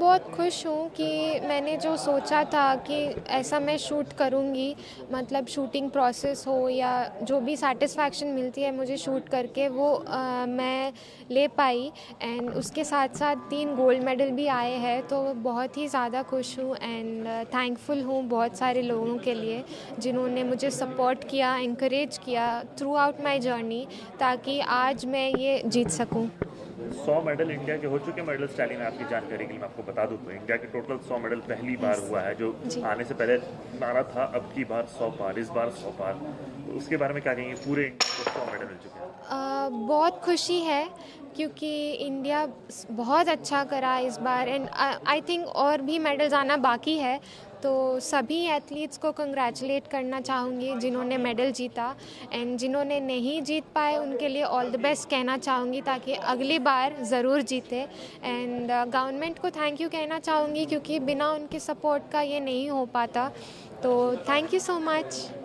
बहुत खुश हूँ कि मैंने जो सोचा था कि ऐसा मैं शूट करूँगी, मतलब शूटिंग प्रोसेस हो या जो भी सेटिस्फैक्शन मिलती है मुझे शूट करके वो मैं ले पाई। एंड उसके साथ साथ 3 गोल्ड मेडल भी आए हैं, तो बहुत ही ज़्यादा खुश हूँ एंड थैंकफुल हूँ बहुत सारे लोगों के लिए जिन्होंने मुझे सपोर्ट किया, इंकरेज किया थ्रू आउट माई जर्नी, ताकि आज मैं ये जीत सकूँ। 100 मेडल इंडिया के हो चुके मेडल्स टैली में। आपकी जानकारी के लिए मैं आपको बता दूँ तो इंडिया के टोटल 100 मेडल पहली बार हुआ है, जो आने से पहले नारा था अब की बार 100 पार, इस बार 100 पार। तो उसके बारे में क्या कहेंगे? पूरे इंडिया को 100 मेडल मिल चुके हैं। बहुत खुशी है क्योंकि इंडिया बहुत अच्छा करा इस बार एंड आई थिंक और भी मेडल्स आना बाकी है। तो सभी एथलीट्स को कंग्रेचुलेट करना चाहूँगी जिन्होंने मेडल जीता, एंड जिन्होंने नहीं जीत पाए उनके लिए ऑल द बेस्ट कहना चाहूँगी ताकि अगली बार ज़रूर जीते। एंड गवर्नमेंट को थैंक यू कहना चाहूँगी क्योंकि बिना उनके सपोर्ट का ये नहीं हो पाता। तो थैंक यू सो मच।